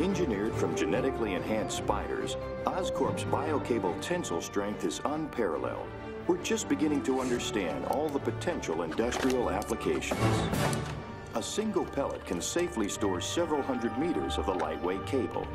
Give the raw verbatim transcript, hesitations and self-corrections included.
Engineered from genetically enhanced spiders, Oscorp's biocable tensile strength is unparalleled. We're just beginning to understand all the potential industrial applications. A single pellet can safely store several hundred meters of the lightweight cable.